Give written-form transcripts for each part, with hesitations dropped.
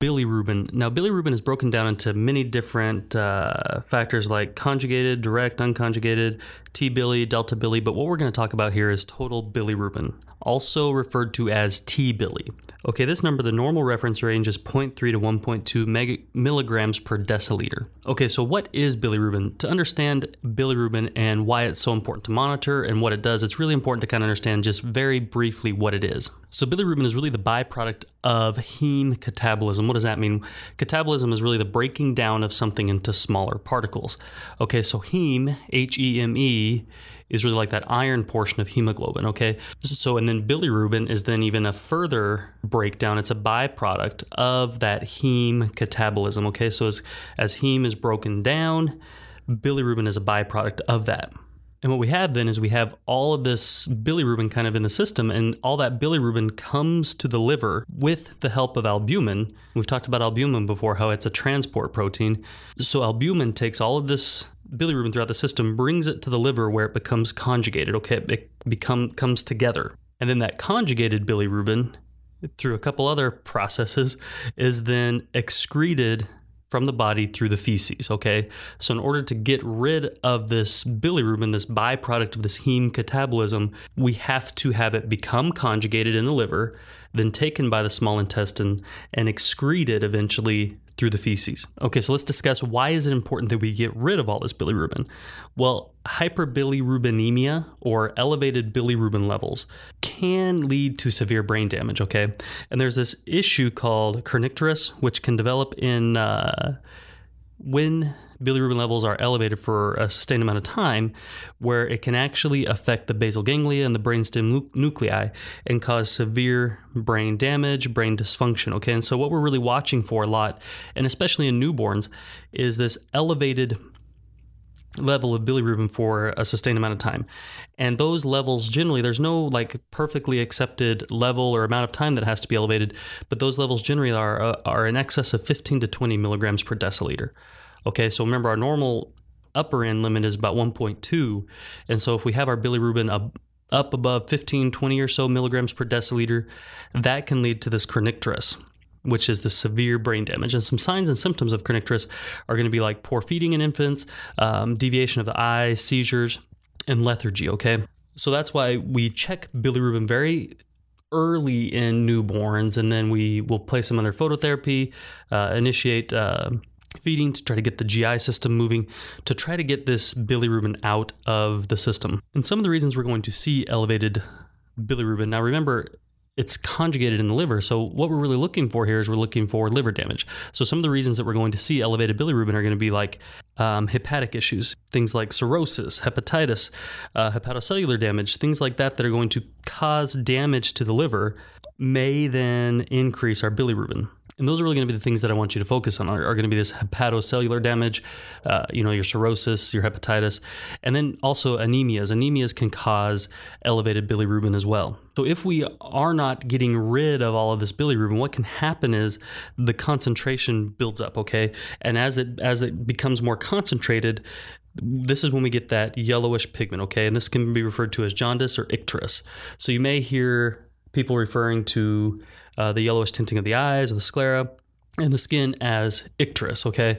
Bilirubin. Now, bilirubin is broken down into many different factors like conjugated, direct, unconjugated, T-bili, delta-bili, but what we're going to talk about here is total bilirubin, also referred to as T-bili. Okay, this number, the normal reference range is 0.3 to 1.2 milligrams per deciliter. Okay, so what is bilirubin? To understand bilirubin and why it's so important to monitor and what it does, it's really important to kind of understand just very briefly what it is. So bilirubin is really the byproduct of heme catabolism. What does that mean? Catabolism is really the breaking down of something into smaller particles. Okay, so heme, H-E-M-E, is really like that iron portion of hemoglobin, okay? So, and then bilirubin is then even a further breakdown. It's a byproduct of that heme catabolism, okay? So as heme is broken down, bilirubin is a byproduct of that. And what we have then is we have all of this bilirubin kind of in the system, and all that bilirubin comes to the liver with the help of albumin. We've talked about albumin before, how it's a transport protein. So albumin takes all of this bilirubin throughout the system, brings it to the liver where it becomes conjugated, okay? It comes together. And then that conjugated bilirubin, through a couple other processes, is then excreted from the body through the feces, okay? So in order to get rid of this bilirubin, this byproduct of this heme catabolism, we have to have it become conjugated in the liver, then taken by the small intestine and excreted eventually through the feces. Okay, so let's discuss, why is it important that we get rid of all this bilirubin? Well, hyperbilirubinemia, or elevated bilirubin levels, can lead to severe brain damage, okay? And there's this issue called kernicterus, which can develop in when bilirubin levels are elevated for a sustained amount of time, where it can actually affect the basal ganglia and the brainstem nuclei and cause severe brain damage, brain dysfunction, okay? And so what we're really watching for a lot, and especially in newborns, is this elevated level of bilirubin for a sustained amount of time. And those levels generally, there's no like perfectly accepted level or amount of time that has to be elevated, but those levels generally are in excess of 15 to 20 milligrams per deciliter. Okay, so remember our normal upper end limit is about 1.2. And so if we have our bilirubin up above 15, 20 or so milligrams per deciliter, that can lead to this kernicterus, which is the severe brain damage. And some signs and symptoms of kernicterus are gonna be like poor feeding in infants, deviation of the eye, seizures, and lethargy, okay? So that's why we check bilirubin very early in newborns, and then we will place them under phototherapy, initiate feeding to try to get the GI system moving, to try to get this bilirubin out of the system. And some of the reasons we're going to see elevated bilirubin, now remember, it's conjugated in the liver, so what we're really looking for here is we're looking for liver damage. So some of the reasons that we're going to see elevated bilirubin are going to be like hepatic issues, things like cirrhosis, hepatitis, hepatocellular damage, things like that that are going to cause damage to the liver, may then increase our bilirubin. And those are really going to be the things that I want you to focus on, are going to be this hepatocellular damage, you know, your cirrhosis, your hepatitis, and then also anemias. Anemias can cause elevated bilirubin as well. So if we are not getting rid of all of this bilirubin, what can happen is the concentration builds up, okay? And as it becomes more concentrated, this is when we get that yellowish pigment, okay? And this can be referred to as jaundice or icterus. So you may hear people referring to the yellowish tinting of the eyes, or the sclera, and the skin as icterus, okay?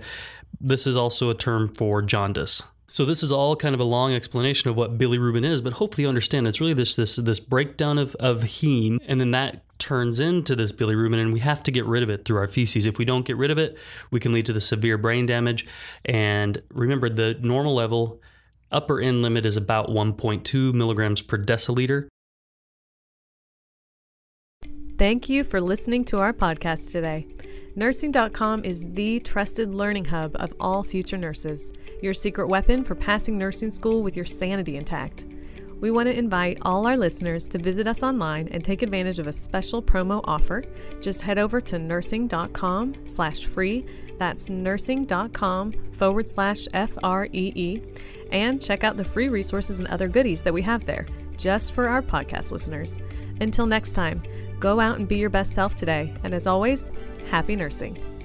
This is also a term for jaundice. So this is all kind of a long explanation of what bilirubin is, but hopefully you understand it's really this breakdown of heme, and then that turns into this bilirubin, and we have to get rid of it through our feces. If we don't get rid of it, we can lead to the severe brain damage. And remember, the normal level, upper end limit is about 1.2 milligrams per deciliter. Thank you for listening to our podcast today. Nursing.com is the trusted learning hub of all future nurses, your secret weapon for passing nursing school with your sanity intact. We want to invite all our listeners to visit us online and take advantage of a special promo offer. Just head over to nursing.com/free. That's nursing.com/FREE. And check out the free resources and other goodies that we have there just for our podcast listeners. Until next time, go out and be your best self today. And as always, happy nursing.